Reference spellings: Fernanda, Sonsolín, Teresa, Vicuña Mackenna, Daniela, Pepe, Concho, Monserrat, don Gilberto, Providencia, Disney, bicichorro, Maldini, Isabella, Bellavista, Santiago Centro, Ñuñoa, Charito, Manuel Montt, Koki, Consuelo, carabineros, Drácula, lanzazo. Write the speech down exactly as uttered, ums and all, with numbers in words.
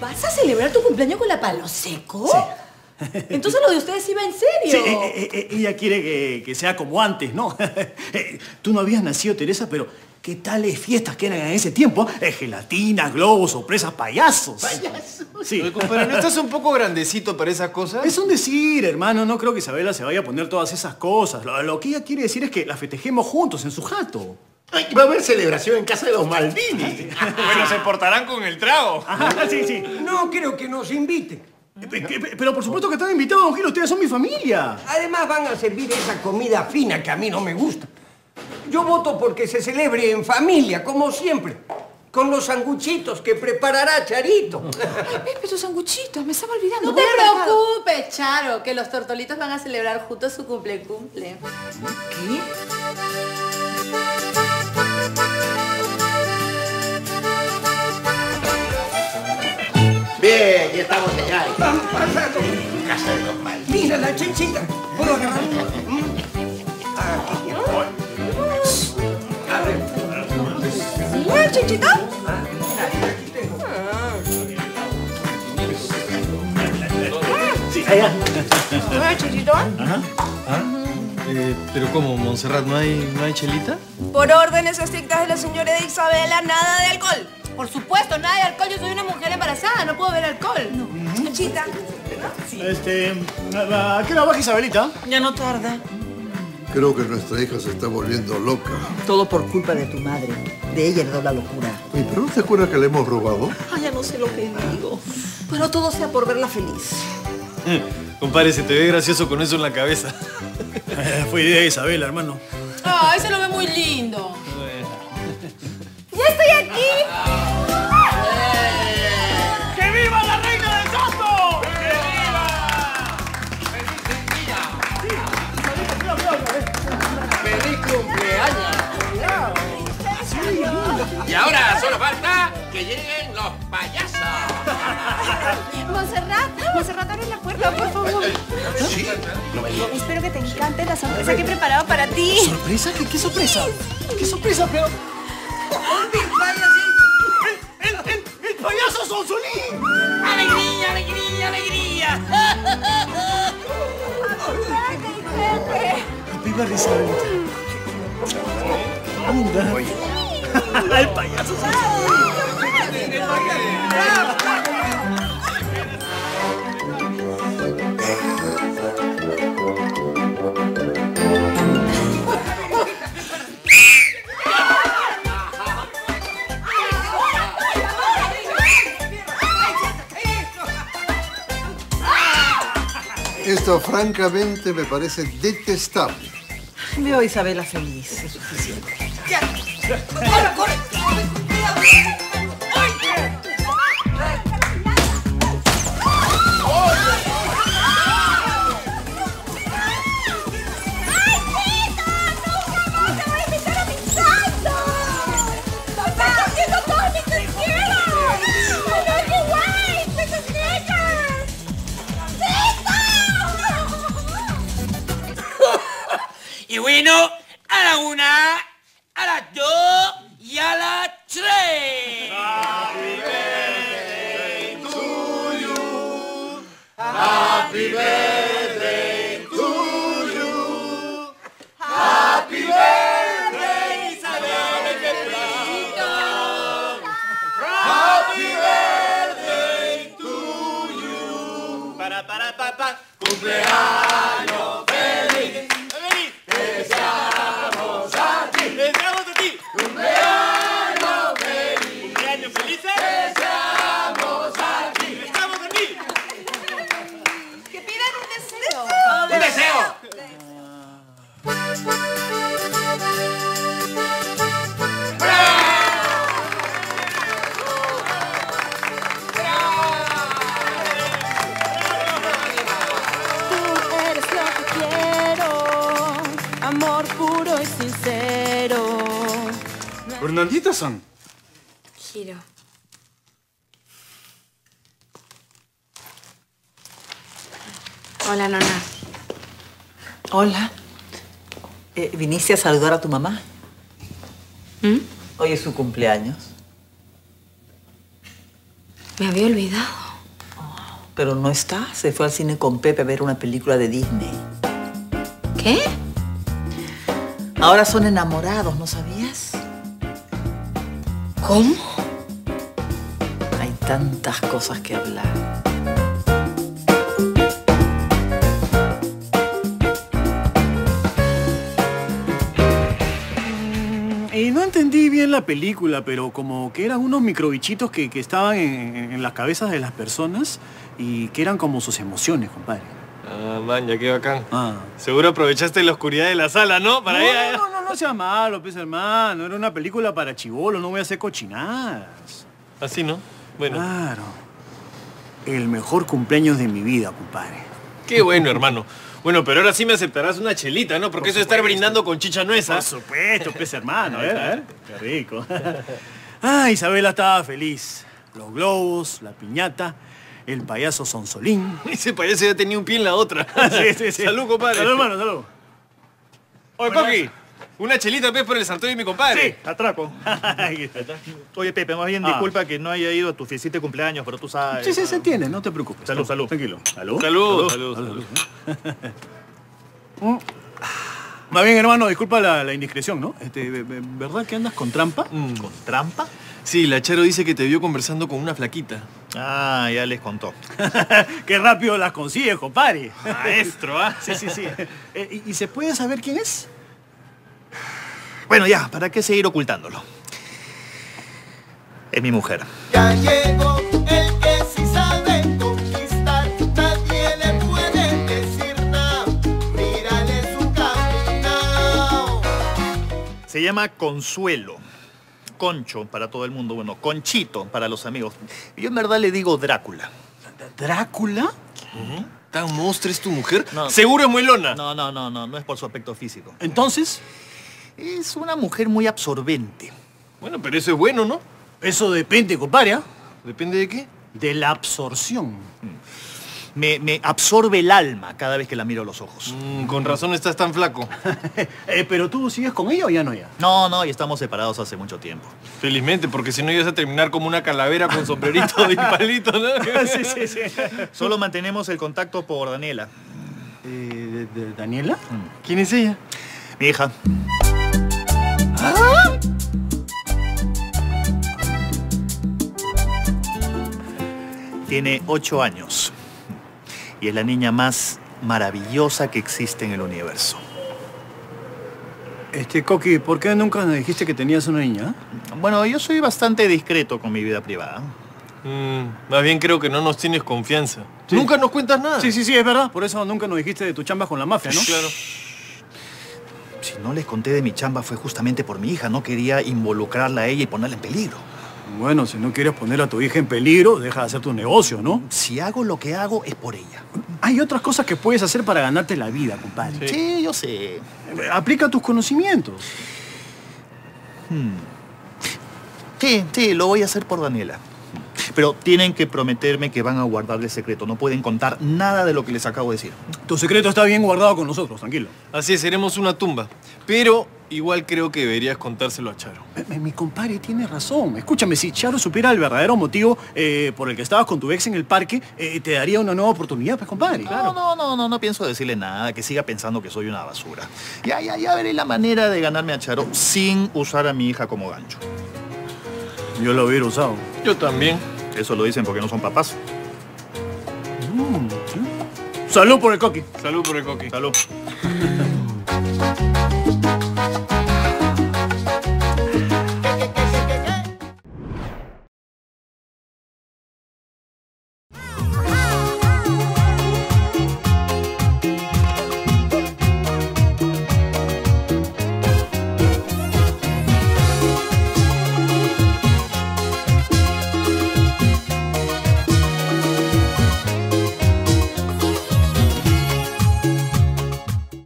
¿Vas a celebrar tu cumpleaños con la palo seco? Sí. Entonces lo de ustedes iba en serio. Sí, eh, eh, ella quiere que, que sea como antes, ¿no? Tú no habías nacido, Teresa, pero ¿qué tales fiestas que eran en ese tiempo? Eh, gelatinas, globos, sorpresas, payasos. ¿Payasos? Sí. Pero ¿no estás un poco grandecito para esas cosas? Es un decir, hermano. No creo que Isabella se vaya a poner todas esas cosas. Lo, lo que ella quiere decir es que las festejemos juntos en su jato. Ay, va a haber celebración en casa de los Maldini. Bueno, se portarán con el trago. Ajá, sí, sí. No creo que nos inviten. Pero por supuesto que están invitados, don Gil. Ustedes son mi familia. Además van a servir esa comida fina que a mí no me gusta. Yo voto porque se celebre en familia, como siempre. Con los sanguchitos que preparará Charito. Ay, Pepe, esos sanguchitos, me estaba olvidando. No te preocupes, Charo, que los tortolitos van a celebrar juntos su cumple-cumple. ¿Qué? Bien, ya estamos allá. Vamos pasando. Casa de los Maldini. Mira la chinchita. ¿Puedo agarrar? Aquí. A ver. ¿Chinchita? Aquí tengo. Sí, allá. ¿Una chinchita? Ajá. Eh, ¿Pero cómo, Monserrat? ¿No hay, ¿No hay chelita? Por órdenes estrictas de la señora de Isabella, nada de alcohol. Por supuesto, nada de alcohol. Yo soy una mujer embarazada, no puedo beber alcohol. No. Chita, ¿no? Sí. Este... ¿A qué hora baja Isabelita? Ya no tarda. Creo que nuestra hija se está volviendo loca. Todo por culpa de tu madre. De ella heredó la locura. Oye, ¿pero no te acuerdas que le hemos robado? Ay, ya no sé lo que digo. Pero todo sea por verla feliz. Mm, compadre, se te ve gracioso con eso en la cabeza. Fue idea de Isabella, hermano. Ay, se lo ve muy lindo. ¡Ya estoy aquí! ¡Ah! ¡Que viva la reina del santo! ¡Que viva! ¡Feliz día! ¡Feliz cumpleaños! Y ahora solo falta que lleguen los payasos. Monserrat, Monserrat, abre la puerta, por favor. Sí. Espero que te encante la sorpresa que he preparado para ti. ¿Sorpresa? ¿Qué, qué sorpresa? ¿Qué sorpresa? Pero... ¡El, el, el, el payaso Sonsolín! ¡Alegría, alegría, alegría! ¡Viva Isabelita! ¡Anda! ¡Oye! ¡El payaso Sonsolín! Esto, francamente, me parece detestable. Veo a Isabella feliz, es suficiente. ¡Ya! ¡Corre, corre! Bueno, a la una, a las dos y a las tres. Happy birthday to you. Happy birthday to you. Happy birthday, Isabella. Happy birthday to you. Para, para, para, para. Cumpleaños. ¿Fernandita son? Giro. Hola, nona. Hola. Eh, ¿viniste a saludar a tu mamá? ¿Mm? Hoy es su cumpleaños. Me había olvidado. Oh, pero no está. Se fue al cine con Pepe a ver una película de Disney. ¿Qué? Ahora son enamorados, ¿no sabías? ¿Cómo? Hay tantas cosas que hablar. Y no entendí bien la película, pero como que eran unos microbichitos que, que estaban en, en las cabezas de las personas y que eran como sus emociones, compadre. Ah, man, ya qué bacán. Ah. Seguro aprovechaste la oscuridad de la sala, ¿no? Para no, ella, no, no, no, no sea malo, pues, hermano. Era una película para chibolos, no voy a hacer cochinadas. Así, ¿no? Bueno. Claro. El mejor cumpleaños de mi vida, compadre. Qué bueno, hermano. Bueno, pero ahora sí me aceptarás una chelita, ¿no? Porque por eso de estar brindando con chicha nueza. Por supuesto, pez hermano. A ver, a ver. Qué rico. Ah, Isabela estaba feliz. Los globos, la piñata, el payaso Sonsolín. Ese payaso ya tenía un pie en la otra. Sí, sí, sí. Salud, compadre. Salud, hermano, salud. Oye, Koki, una chelita, pez, por el sartón de mi compadre. Sí, atraco. Oye, Pepe, más bien ah. disculpa que no haya ido a tu fiestita de cumpleaños, pero tú sabes. Sí, sí, se entiende, no te preocupes. Salud, salud. Tranquilo. Salud. Salud, salud. salud, salud. salud. Más bien, hermano, disculpa la, la indiscreción, ¿no? Este, ¿verdad que andas con trampa? Mm. ¿Con trampa? Sí, la Charo dice que te vio conversando con una flaquita. Ah, ya les contó. Qué rápido las consigues, compadre. Maestro, ¿ah? ¿eh? Sí, sí, sí. ¿Y, ¿Y se puede saber quién es? Bueno, ya, ¿para qué seguir ocultándolo? Es mi mujer. Ya llegó el que sí sabe conquistar. Nadie le puede decir nada. Mírale su camino. Se llama Consuelo. Concho para todo el mundo. Bueno, Conchito para los amigos. Yo en verdad le digo Drácula. ¿Drácula? ¿Qué? ¿Tan monstruo es tu mujer? No. Seguro es muy lona. No, no, no, no. No es por su aspecto físico. ¿Entonces? Es una mujer muy absorbente. Bueno, pero eso es bueno, ¿no? Eso depende, compadre. ¿eh? ¿Depende de qué? De la absorción. Me, me absorbe el alma cada vez que la miro a los ojos. Mm, con razón estás tan flaco. eh, ¿Pero tú sigues con ella o ya no ya? No, no, y estamos separados hace mucho tiempo. Felizmente, porque si no ibas a terminar como una calavera con sombrerito de palito, ¿no? Sí, sí, sí. Solo mantenemos el contacto por Daniela. Eh, de, de, ¿Daniela? Mm. ¿Quién es ella? Mi hija. ¿Ah? Tiene ocho años y es la niña más maravillosa que existe en el universo. Este, Koki, ¿por qué nunca nos dijiste que tenías una niña? Bueno, yo soy bastante discreto con mi vida privada. Mm, más bien creo que no nos tienes confianza. ¿Sí? Nunca nos cuentas nada. Sí, sí, sí, es verdad. Por eso nunca nos dijiste de tu chamba con la mafia, ¿no? Claro. Si no les conté de mi chamba fue justamente por mi hija. No quería involucrarla a ella y ponerla en peligro. Bueno, si no quieres poner a tu hija en peligro, deja de hacer tu negocio, ¿no? Si hago lo que hago, es por ella. Hay otras cosas que puedes hacer para ganarte la vida, compadre. Sí, sí yo sé. Aplica tus conocimientos. Hmm. Sí, sí, lo voy a hacer por Daniela. Pero tienen que prometerme que van a guardar el secreto. No pueden contar nada de lo que les acabo de decir. Tu secreto está bien guardado con nosotros, tranquilo. Así es, seremos una tumba. Pero igual creo que deberías contárselo a Charo. Mi, mi compadre tiene razón. Escúchame, si Charo supiera el verdadero motivo eh, por el que estabas con tu ex en el parque, eh, te daría una nueva oportunidad, pues, compadre. No, claro. no, no, no, no pienso decirle nada. Que siga pensando que soy una basura. Ya, ya, ya veré la manera de ganarme a Charo sin usar a mi hija como gancho. Yo lo hubiera usado. Yo también. Eso lo dicen porque no son papás. Mm. Salud por el Koki. Salud por el Koki. Salud.